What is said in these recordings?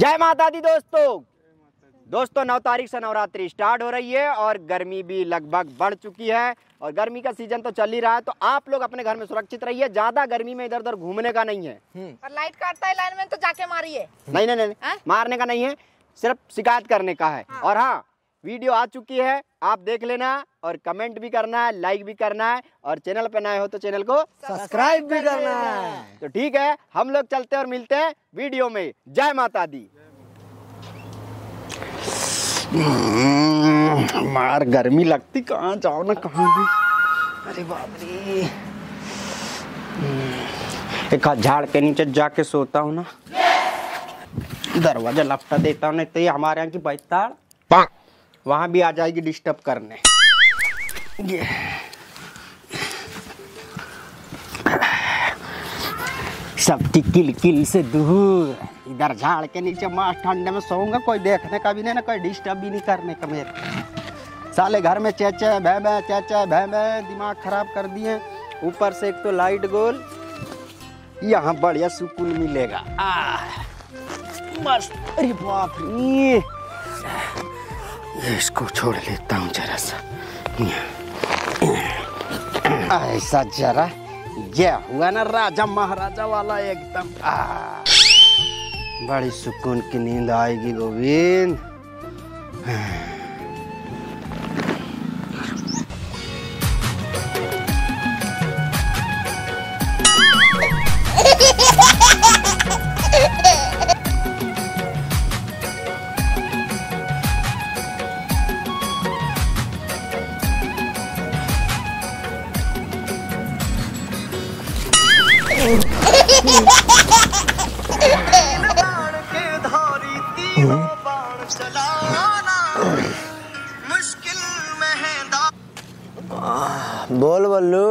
जय माता दी दोस्तों 9 तारीख से नवरात्रि स्टार्ट हो रही है और गर्मी भी लगभग बढ़ चुकी है और गर्मी का सीजन तो चल ही रहा है। तो आप लोग अपने घर में सुरक्षित रहिए, ज्यादा गर्मी में इधर उधर घूमने का नहीं है। और लाइट काटता है लाइन में तो जाके मारिए। नहीं, मारने का नहीं है, सिर्फ शिकायत करने का है। और हाँ, वीडियो आ चुकी है, आप देख लेना और कमेंट भी करना है, लाइक भी करना है और चैनल पे नए हो तो चैनल को सब्सक्राइब भी करना है। तो ठीक है, हम लोग चलते हैं और मिलते हैं वीडियो में। जय माता दी। मार गर्मी लगती, कहाँ जाओ ना कहाँ भी। अरे बाप रे, एक हाथ झाड़ के नीचे जाके सोता हूँ ना, दरवाजा लपटा देता हूँ, नहीं तो ये हमारे यहाँ की बैताड़ वहाँ भी आ जाएगी डिस्टर्ब करने। सबकी किल किल से दूर इधर झाड़ के नीचे मार ठंडे में सोऊंगा, कोई देखने का भी नहीं ना, कोई डिस्टर्ब भी नहीं करने का। मेरे साले घर में चेचे भय दिमाग खराब कर दिए। ऊपर से एक तो लाइट गोल, यहाँ बढ़िया सुकून मिलेगा। बस अरे बाप रे, इसको छोड़ लेता हूँ जरा सा, ऐसा जरा ये हुआ ना राजा महाराजा वाला एकदम, बड़ी सुकून की नींद आएगी। गोविंद बोल बल्लू,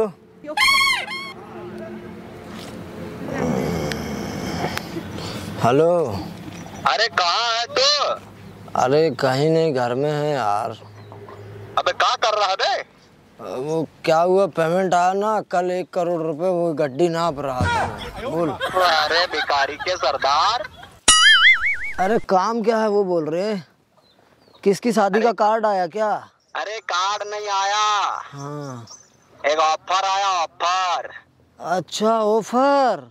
हेलो। अरे कहाँ है तू? अरे कहीं नहीं, घर में है यार। अबे क्या कर रहा है बे? वो क्या हुआ, पेमेंट आया ना कल 1 करोड़ रुपए, वो गड्डी नाप रहा था। बोल। अरे भिखारी के सरदार, अरे काम क्या है? वो बोल रहे किसकी शादी का कार्ड आया क्या? अरे कार्ड नहीं आया। हाँ। एक ऑफर आया, ऑफर। अच्छा ऑफर।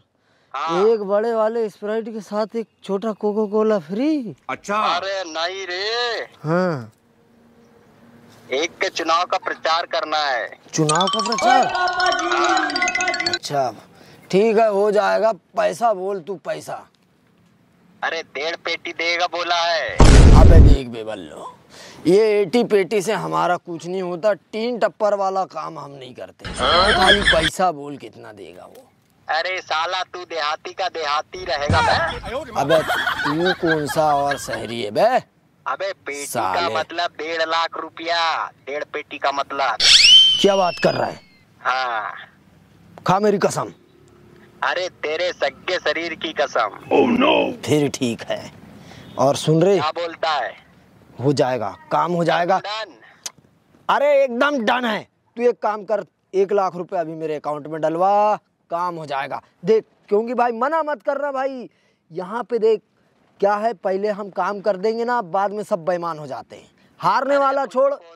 हाँ। एक बड़े वाले स्प्राइट के साथ एक छोटा कोको कोला फ्री। अच्छा। अरे नहीं रे। हाँ। एक के चुनाव का प्रचार करना है। चुनाव का प्रचार? अच्छा ठीक है, हो जाएगा। पैसा बोल तू, पैसा। अरे 1.5 पेटी देगा बोला है। अबे देख बेबल्लो, ये 80 पेटी से हमारा कुछ नहीं होता, 3 टप्पर वाला काम हम नहीं करते। खाली पैसा बोल कितना देगा वो। अरे साला तू देहाती का देहाती रहेगा बे। अबे तू कौन सा और शहरी है बे? अबे पेटी का मतलब 1.5 लाख रुपया, 1.5 पेटी का मतलब। क्या बात कर रहा है? हाँ। खा मेरी कसम। अरे तेरे सगे शरीर की कसम। Oh no. फिर ठीक है। और सुन रहे क्या बोलता है? हो जाएगा, काम हो जाएगा। अरे एकदम डन है। तू एक काम कर, 1 लाख रुपया अभी मेरे अकाउंट में डलवा, काम हो जाएगा। देख, क्योंकि भाई मना मत करना भाई, यहाँ पे देख क्या है, पहले हम काम कर देंगे ना, बाद में सब बेईमान हो जाते हैं। हारने वाला छोड़। हो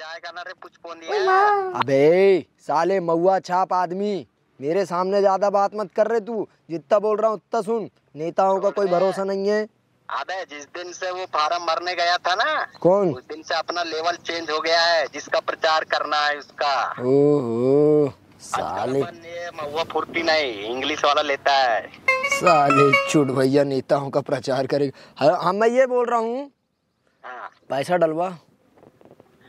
जाएगा ना रे, कुछ कौन दिया? अबे साले महुआ छाप आदमी, मेरे सामने ज्यादा बात मत कर रहे तू, जितना बोल रहा हूँ उतना सुन। नेताओं का कोई भरोसा नहीं है। अबे जिस दिन से वो फार्म भरने गया था ना, कौन, उस दिन से अपना लेवल चेंज हो गया है, जिसका प्रचार करना है उसका। ओहो साले, महुआ फुर्ती नहीं, इंग्लिश वाला लेता है। साले चुड़ भैया नेताओं का प्रचार करेगा। हाँ मैं ये बोल रहा हूँ। हाँ। पैसा डलवा,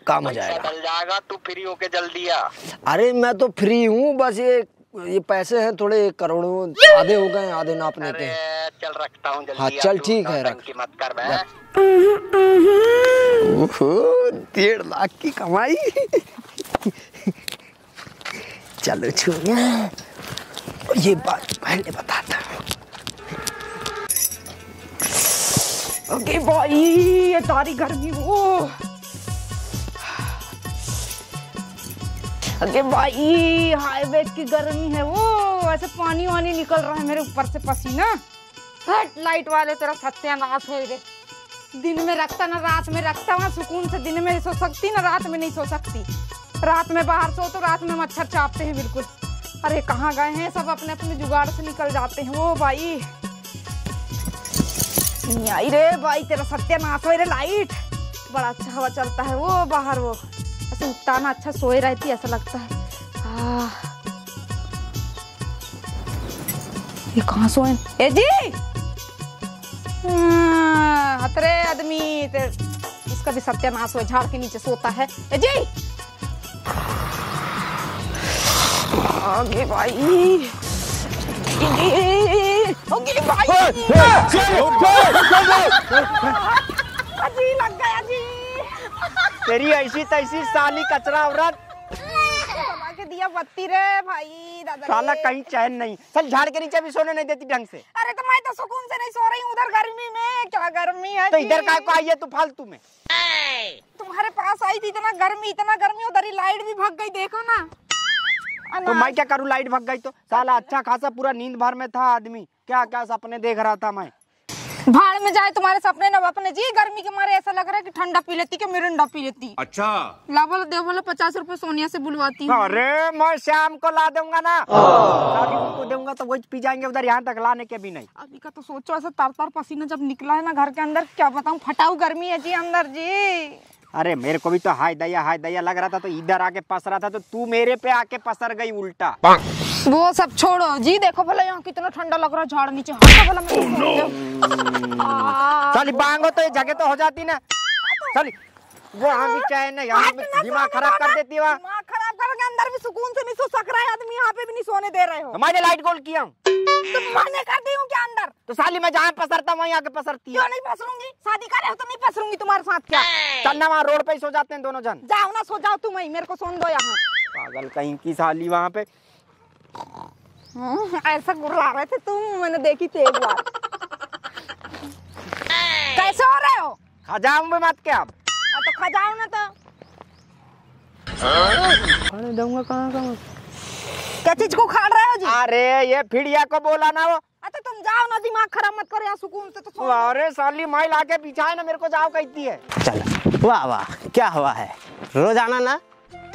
काम हो जाएगा। डल जाएगा, तू फ्री होके जल्दी आ। अरे मैं तो फ्री हूँ, बस ये पैसे हैं थोड़े, 1 करोड़ आधे हो गए, आधे नापने के। चल रखता हूँ जल्दी। हाँ चल ठीक है, रख। मत कर बे। ओहो 1.5 लाख की कमाई। चलो छुआ, ये बात पहले बताता हूँ। ओके भाई, ये सारी गर्मी वो। अरे भाई हाईवे की गर्मी है वो, ऐसे पानी वानी निकल रहा है मेरे ऊपर से, पसीना। हट लाइट वाले तेरा सत्यानाश हो गए। दिन में रखता ना रात में रखता, वहाँ सुकून से दिन में सो सकती ना रात में नहीं सो सकती। रात में बाहर सो तो रात में मच्छर चापते हैं बिल्कुल। अरे कहाँ गए हैं सब, अपने अपने जुगाड़ से निकल जाते हैं। वो भाई नहीं आई रे भाई, तेरा सत्यानाश हो रे। लाइट बड़ा अच्छा हवा चलता है वो बाहर, वो ऐसे उठता ना अच्छा सोए रहती ऐसा लगता है। ये कहाँ सोए ए जी हतरे आदमी, इसका भी सत्यानाश हो, झाड़ के नीचे सोता है। ए जी आगे भाई अजी लग गया जी तेरी ऐसी तैसी साली कचरा औरत। के दिया बत्ती रे भाई दादा, साला कहीं चैन नहीं। चल झाड़ के नीचे भी सोने नहीं देती ढंग से। अरे तो मैं तो सुकून से नहीं सो रही हूँ उधर गर्मी में। क्या गर्मी है तो इधर का को आई है तू फालतू में। तुम्हारे पास आई थी इतना गर्मी उधर ही लाइट भी भग गई देखो ना। तो मैं क्या करूँ लाइट भग गई तो। साला अच्छा खासा पूरा नींद भर में था आदमी, क्या क्या सपने देख रहा था मैं। भाड़ में जाए तुम्हारे सपने न अपने जी। गर्मी के मारे ऐसा लग रहा है कि ठंडा पी लेती कि मिरिंडा पी लेती। अच्छा ला बोलो दे बोलो 50 रुपए सोनिया से बुलवाती। अरे मैं शाम को ला दूंगा ना, उनको दूंगा तो वो पी जाएंगे उधर, यहाँ तक लाने के भी नहीं। अभी का तो सोचो ऐसा तार पसीना जब निकला है ना घर के अंदर, क्या बताऊँ फटाऊ गर्मी है जी अंदर जी। अरे मेरे को भी तो हाय दया लग रहा था तो इधर आके पस रहा था तो तू मेरे पे आके पसर गई उल्टा। वो सब छोड़ो जी, देखो भला यहाँ कितना ठंडा लग रहा है, झाड़ नीचे भला मैं साली बांगो तो ये जगह तो हो जाती ना साली। वो यहाँ भी चैन है, यहाँ दिमाग खराब कर देती है। वहाँ दिमाग खराब करके अंदर भी सुकून से नहीं सो सक रहा है आदमी, यहाँ पे भी नहीं सोने दे रहे हो। मैंने लाइट गोल किया हूँ तो मैंने कर दी हूँ क्या अंदर। तो साली मैं जहाँ पसरता वहीं आके पसरती हूँ। नहीं पसरूंगी, शादी कर रहे हो तो नहीं पसरूंगी तुम्हारे साथ। क्या चलना वहाँ रोड पे ही सो जाते हैं दोनों जन। जाओ ना सो जाओ, तुम मेरे को सोन दो यहाँ। पागल कहीं की साली, वहाँ पे ऐसा गुर्रा रहे थे तुम, मैंने देखी थी एक बार। कैसे हो रहे हो? खजाऊ में मत क्या आप तो खजाऊ ना तो दूंगा कहाँ कहाँ क्या चीज को खा रहे हो जी। अरे ये फिड़िया को बोला ना वो। अच्छा तुम जाओ ना, दिमाग खराब मत करो यहाँ सुकून से तो। अरे साली माइल आके पीछा है ना मेरे को, जाओ कहती है। चलो वाह वाह क्या हुआ है, रोजाना ना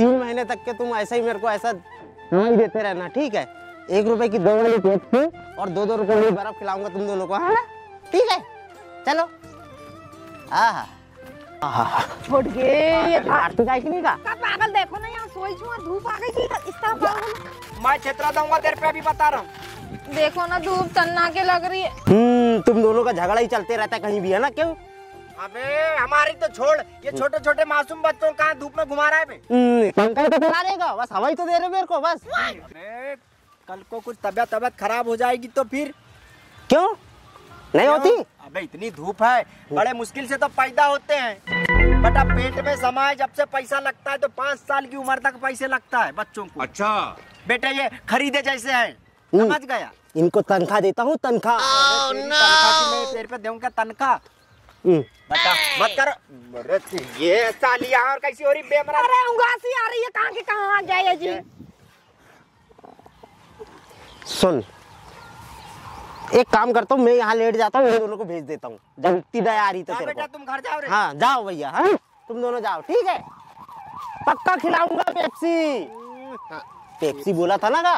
3 महीने तक के तुम ऐसा ही मेरे को ऐसा नहीं देते रहना ठीक है। 1 रुपए की 2 वाली पेप्सी और 2-2 रुपए की बर्फ खिलाऊंगा तुम दोनों को, है ना ठीक है। चलो आहा आहा छोड़ के ये भारती गाय की नहीं का पागल देखो ना यहाँ सोई छुआ धूप आ गई थी इस तरह पागल। मैं छतरा दूंगा तेरे पे अभी बता रहा हूँ। देखो ना धूप तन्ना के लग रही है। तुम दोनों का झगड़ा ही चलते रहता है कहीं भी, है ना क्यों। अबे हमारी तो छोड़, ये छोटे छोटे मासूम बच्चों कहाँ धूप में घुमा रहा है बे। पंखा तो चला देगा बस, हवा ही तो दे रहे मेरे को बस। कल को कुछ तबियत खराब हो जाएगी तो फिर क्यों नहीं होती। अबे इतनी धूप है, बड़े मुश्किल से तो पैदा होते हैं बट अब पेट में समाए जब से पैसा लगता है तो 5 साल की उम्र तक पैसे लगता है बच्चों को। अच्छा बेटा ये खरीदे जैसे है समझ गया, इनको तनख्वाह देता हूँ तनख्वाह तनख्वाह बता मत करो ये साली और कैसी हो रही बेमरा। अरे उंगासी आ रही है कहाँ के कहाँ आ गया जी। सुन एक काम करता हूँ मैं यहाँ लेट जाता हूँ, दोनों को भेज देता हूँ जब इतनी दया आ रही तो। बेटा तुम घर जाओ रे। हाँ जाओ भैया, हाँ तुम दोनों जाओ ठीक है, पक्का खिलाऊंगा पेप्सी। पेप्सी बोला था ना का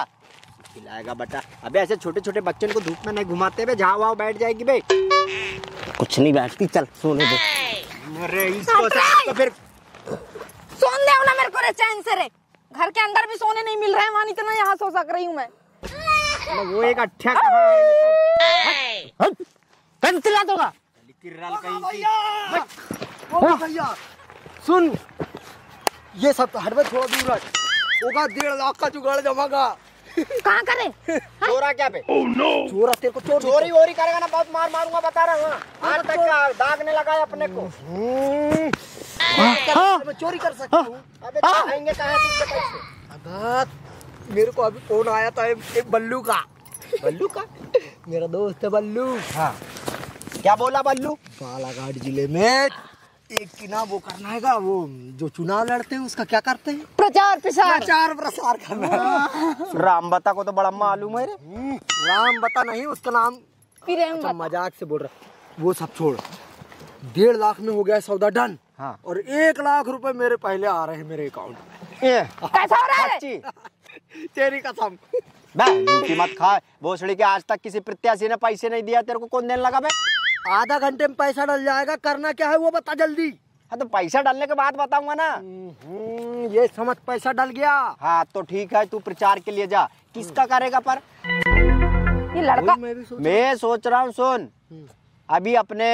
खिलाएगा बेटा। अबे ऐसे छोटे छोटे बच्चों को धूप में नहीं घुमाते बे, झाव वाव बैठ जाएगी बे। कुछ नहीं बैठती, चल सोने दे। अरे इसको तो फिर सोने दे ना मेरे को रे चैन से रे, घर के अंदर भी सोने नहीं मिल रहा है, मानी इतना यहाँ सो सक रही हूँ मैं। वो एक अच्छा कहाँ है कंतिला दोगा किरराल कहीं। सुन ये सब हड़बड़ थोड़ा दूर रख, होगा 1.5 लाख का जुगाड़ जमागा। कहाँ करे चोरा क्या पे? oh, no. चोरा तेरे को चोरी वोरी करेगा ना बहुत मार मारूंगा बता रहा हूँ। आज तक दाग ने लगाया अपने को। मैं चोरी कर सकता हूँ। अबे आएंगे कहाँ तुझसे पैसे। मेरे को अभी फोन आया था एक बल्लू का। बल्लू का मेरा दोस्त है बल्लू। हाँ क्या बोला बल्लू? बालाघाट जिले में एक किना वो करना है का, वो जो चुनाव लड़ते हैं उसका क्या करते हैं प्रचार प्रसार करना है। राम बता को तो बड़ा मालूम है रे। राम बता नहीं उसका नाम फिर अच्छा, मजाक से बोल रहा, वो सब छोड़, 1.5 लाख में हो गया सौदा डन। हाँ। और 1 लाख रुपए मेरे पहले आ रहे हैं मेरे अकाउंट में। ये कैसा हो रहा है? तेरी कसम मत खा भोसड़ी के, आज तक किसी प्रत्याशी ने पैसे नहीं दिया, तेरे को कौन देने लगा बे? आधा घंटे में पैसा डल जाएगा, करना क्या है वो बता जल्दी। हाँ तो पैसा डालने के बाद बताऊंगा ना। ये समझ पैसा डल गया। हाँ तो ठीक है, तू प्रचार के लिए जा। किसका करेगा पर ये लड़का? मैं सोच रहा हूँ सुन, अभी अपने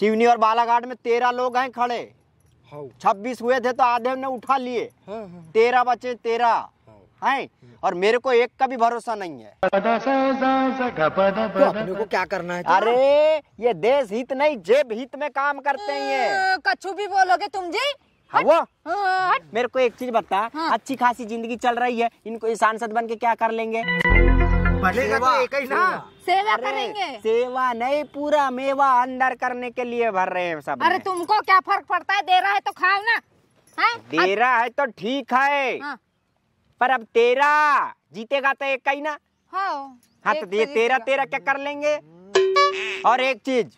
सिवनी और बालाघाट में 13 लोग हैं खड़े। 26 हुए थे तो आधे ने उठा लिए, 13 बचे 13 हैं, और मेरे को एक का भी भरोसा नहीं है। तो अपने को क्या करना है? अरे ये देश हित नहीं जेब हित में काम करते हैं। कछु भी बोलोगे तुम जी। हाँ वो मेरे को एक चीज बता। हाँ। अच्छी खासी जिंदगी चल रही है, इनको सांसद बन के क्या कर लेंगे? सेवा, एक ही ना सेवा करेंगे। सेवा नहीं, पूरा मेवा अंदर करने के लिए भर रहे हैं सब। अरे तुमको क्या फर्क पड़ता है, दे रहा है तो खाओ ना। दे रहा है तो ठीक है, पर अब 13 जीतेगा तो एक ही ना। हाँ तो ये 13-13 क्या कर लेंगे? और एक चीज,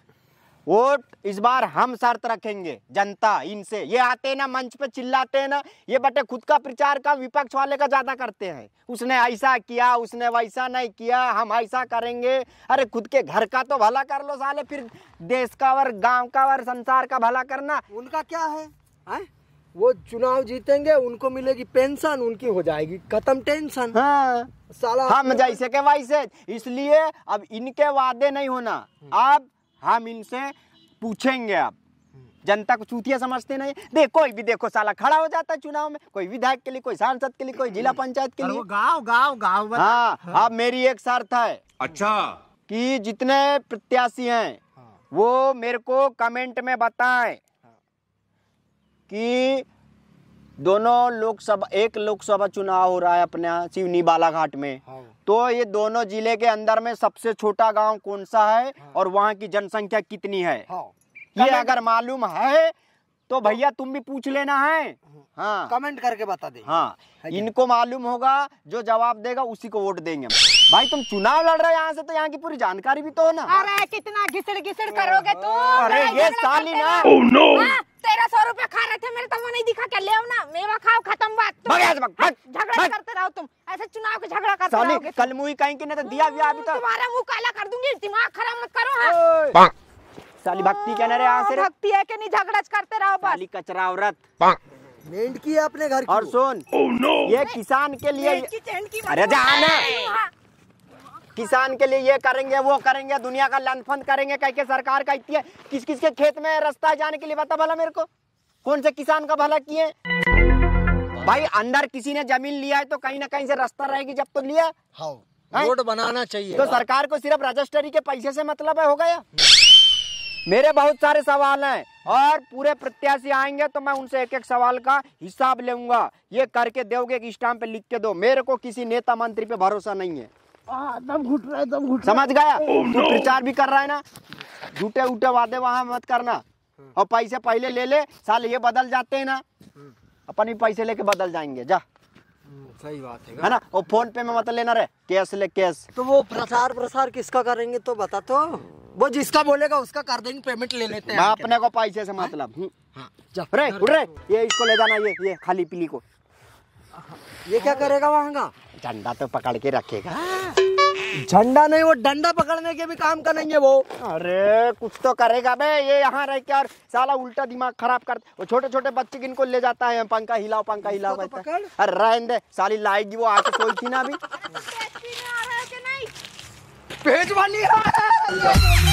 वोट इस बार हम शर्त रखेंगे जनता इनसे, ये आते ना मंच पे चिल्लाते हैं ना, ये बटे खुद का प्रचार का विपक्ष वाले का ज्यादा करते हैं, उसने ऐसा किया उसने वैसा नहीं किया, हम ऐसा करेंगे। अरे खुद के घर का तो भला कर लो साले, फिर देश का और गांव का और संसार का भला करना। उनका क्या है, वो चुनाव जीतेंगे, उनको मिलेगी पेंशन, उनकी हो जाएगी खत्म टेंशन। हाँ। साला हम जैसे के वैसे, इसलिए अब इनके वादे नहीं होना। अब हम इनसे पूछेंगे, आप जनता को चूतिया समझते नहीं? देखो कोई भी देखो साला खड़ा हो जाता है चुनाव में, कोई विधायक के लिए, कोई सांसद के लिए, कोई जिला पंचायत के लिए, गांव गांव गांव। हाँ अब मेरी एक शर्त है। अच्छा। कि जितने प्रत्याशी हैं वो मेरे को कमेंट में बताएं कि दोनों लोकसभा, एक लोकसभा चुनाव हो रहा है अपने सिवनी बालाघाट में। हाँ। तो ये दोनों जिले के अंदर में सबसे छोटा गांव कौन सा है? हाँ। और वहां की जनसंख्या कितनी है? हाँ। ये अगर मालूम है तो भैया तुम भी पूछ लेना है। हाँ कमेंट करके बता देंगे। हाँ इनको मालूम होगा, जो जवाब देगा उसी को वोट देंगे। भाई तुम चुनाव लड़ रहे हो यहाँ से, तो यहाँ की पूरी जानकारी भी तो हो ना। अरे कितना घिसड़ घिसड़ करोगे तुम। अरे ये साली ना, 1300 रुपए खा रहे थे मेरे, तो वो नहीं दिखा क्या? ले आओ ना मेवा, खाओ खत्म बात। झगड़ा करते रहो तुम, ऐसे चुनाव के झगड़ा करते रहोगे। कल मुही कहीं की नहीं तो दिया भी, अभी तो तुम्हारा मुँह काला कर दूंगी, दिमाग खराब मत करो। साली भक्ति क्या रे, यहाँ से भक्ति है कि नहीं? झगड़ा करते रहो बस, साली कचरा औरत मेंट की अपने घर। और सुन ये किसान के लिए, अरे जाना किसान के लिए ये करेंगे वो करेंगे, दुनिया का लंडफंड करेंगे कह के सरकार कहती है। किस किस के खेत में रास्ता है जाने के लिए बता भला मेरे को, कौन से किसान का भला किए? भाई अंदर किसी ने जमीन लिया है तो कहीं ना कहीं से रास्ता रहेगी, जब तो लिया रोड बनाना चाहिए। तो सरकार को सिर्फ रजिस्ट्री के पैसे से मतलब है, हो गया। मेरे बहुत सारे सवाल हैं, और पूरे प्रत्याशी आएंगे तो मैं उनसे एक एक सवाल का हिसाब लूंगा। ये करके दोगे कि स्टाम्प पे लिख के दो, मेरे को किसी नेता मंत्री पे भरोसा नहीं है। दम घुट रहा है। समझ गया? तू प्रचार भी कर रहा है ना, झूठे उठे वादे वहाँ मत करना, और पैसे पहले ले ले साले, ये बदल जाते है ना, अपन भी पैसे लेके बदल जाएंगे। जा, सही बात है ना, और फोन पे में मत लेना रे, कैश ले कैश। तो वो प्रसार किसका करेंगे तो बता, तो वो जिसका बोलेगा उसका कर देंगे, पेमेंट ले लेते हैं। अपने को पैसे से मतलब। हाँ। रे उड़ रे, ये इसको ले जाना, ये खाली पीली को। ये क्या करेगा वहाँ का? झंडा तो पकड़ के रखेगा। झंडा नहीं, वो डंडा पकड़ने के भी काम करेंगे वो। अरे कुछ तो करेगा बे, ये यहाँ रह के और साला उल्टा दिमाग खराब कर। वो छोटे छोटे बच्चे किनको ले जाता है, पंखा हिलाओ पंखा हिलाओ। अरे रहने दे साली, लाएगी वो आके सोई थी ना अभी।